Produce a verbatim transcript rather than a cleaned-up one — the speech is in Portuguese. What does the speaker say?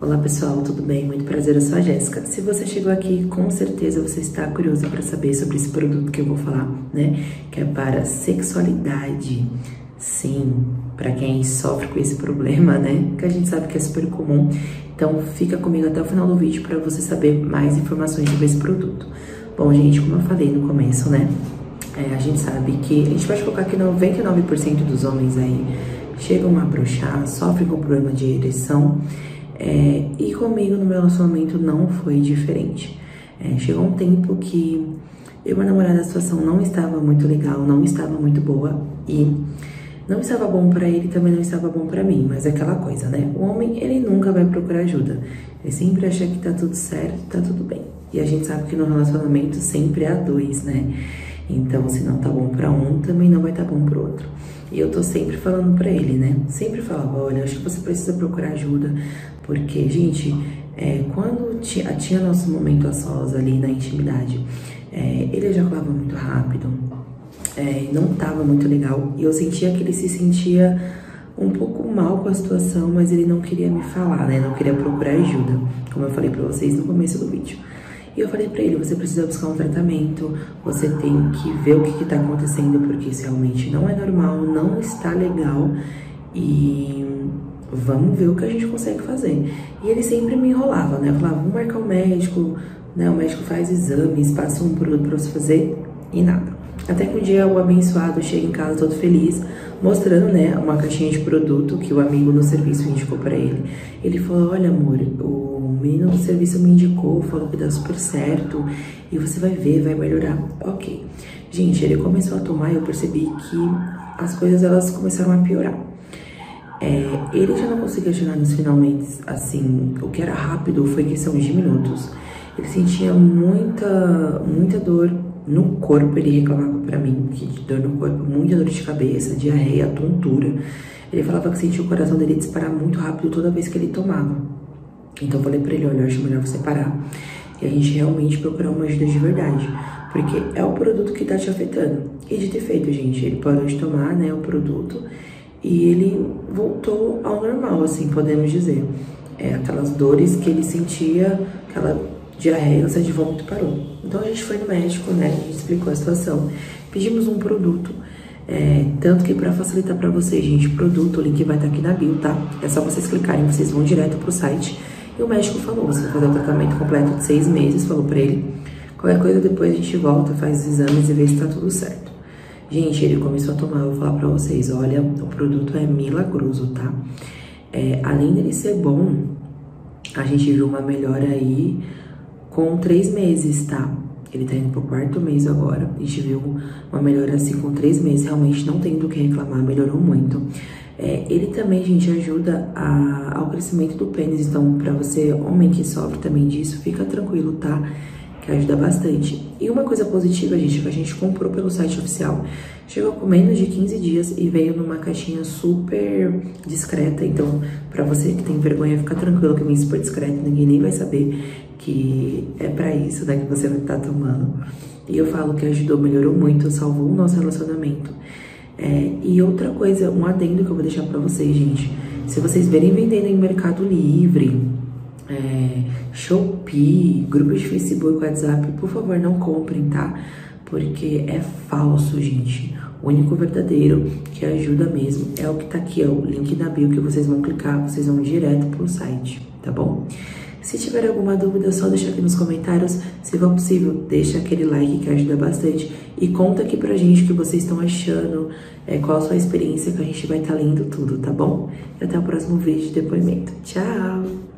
Olá pessoal, tudo bem? Muito prazer, eu sou a Jéssica. Se você chegou aqui, com certeza você está curioso para saber sobre esse produto que eu vou falar, né? Que é para sexualidade. Sim, para quem sofre com esse problema, né? Que a gente sabe que é super comum. Então fica comigo até o final do vídeo para você saber mais informações sobre esse produto. Bom, gente, como eu falei no começo, né? É, a gente sabe que a gente pode colocar que noventa e nove por cento dos homens aí chegam a brochar, sofrem com problema de ereção. É, e comigo no meu relacionamento não foi diferente. É, chegou um tempo que eu e minha namorada, a situação não estava muito legal, não estava muito boa e não estava bom pra ele, também não estava bom pra mim, mas é aquela coisa, né? O homem, ele nunca vai procurar ajuda, ele sempre acha que tá tudo certo, tá tudo bem. E a gente sabe que no relacionamento sempre há dois, né? Então, se não tá bom pra um, também não vai tá bom pro outro. E eu tô sempre falando pra ele, né? Sempre falava, olha, acho que você precisa procurar ajuda. Porque, gente, é, quando tinha, tinha nosso momento a sós ali na intimidade, é, ele ejaculava muito rápido, é, não tava muito legal. E eu sentia que ele se sentia um pouco mal com a situação, mas ele não queria me falar, né? Não queria procurar ajuda, como eu falei pra vocês no começo do vídeo. E eu falei pra ele, você precisa buscar um tratamento, você tem que ver o que que tá acontecendo, porque isso realmente não é normal, não está legal, e vamos ver o que a gente consegue fazer. E ele sempre me enrolava, né? Eu falava, vamos marcar o médico, né? O médico faz exames, passa um produto pra você fazer, e nada. Até que um dia o abençoado chega em casa todo feliz, mostrando, né, uma caixinha de produto que o amigo no serviço indicou pra ele. Ele falou, olha amor, o menino do serviço me indicou, falou que dá super certo e você vai ver, vai melhorar. Ok. Gente, ele começou a tomar e eu percebi que as coisas, elas começaram a piorar. É, ele já não conseguia chegar nos finalmente, assim, o que era rápido foi questão de minutos. Ele sentia muita, muita dor no corpo, ele reclamava pra mim que dor no corpo, muita dor de cabeça, diarreia, tontura. Ele falava que sentia o coração dele disparar muito rápido toda vez que ele tomava. Então eu falei pra ele, olha, eu acho melhor você parar e a gente realmente procurar uma ajuda de verdade, porque é o produto que tá te afetando. E dito e feito, gente, ele parou de tomar, né, o produto e ele voltou ao normal, assim, podemos dizer. É, aquelas dores que ele sentia, aquela diarreia, ânsia de vômito, parou. Então a gente foi no médico, né, a gente explicou a situação, pedimos um produto, é, tanto que pra facilitar pra vocês, gente, produto, o link vai estar aqui na bio, tá? É só vocês clicarem, vocês vão direto pro site. E o médico falou, você vai fazer o tratamento completo de seis meses, falou pra ele, qualquer coisa depois a gente volta, faz os exames e vê se tá tudo certo. Gente, ele começou a tomar, eu vou falar pra vocês, olha, o produto é milagroso, tá? É, além dele ser bom, a gente viu uma melhora aí, com três meses, tá? Ele tá indo pro quarto mês agora. A gente viu uma melhora assim com três meses. Realmente não tem do que reclamar, melhorou muito. É, ele também, gente, ajuda a, ao crescimento do pênis. Então, pra você, homem que sofre também disso, fica tranquilo, tá? Que ajuda bastante. E uma coisa positiva, gente, que a gente comprou pelo site oficial. Chegou com menos de quinze dias e veio numa caixinha super discreta. Então, pra você que tem vergonha, fica tranquilo que vem super discreto. Ninguém nem vai saber que é pra isso, né, que você vai estar tomando. E eu falo que ajudou, melhorou muito, salvou o nosso relacionamento. É, e outra coisa, um adendo que eu vou deixar pra vocês, gente. Se vocês verem vendendo em Mercado Livre, É, Shopee, grupos de Facebook, WhatsApp, por favor, não comprem, tá? Porque é falso, gente. O único verdadeiro que ajuda mesmo é o que tá aqui, ó, o link na bio que vocês vão clicar, vocês vão direto pro site, tá bom? Se tiver alguma dúvida, é só deixar aqui nos comentários. Se for possível, deixa aquele like que ajuda bastante. E conta aqui pra gente o que vocês estão achando, é, qual a sua experiência, que a gente vai tá lendo tudo, tá bom? Até o próximo vídeo de depoimento. Tchau!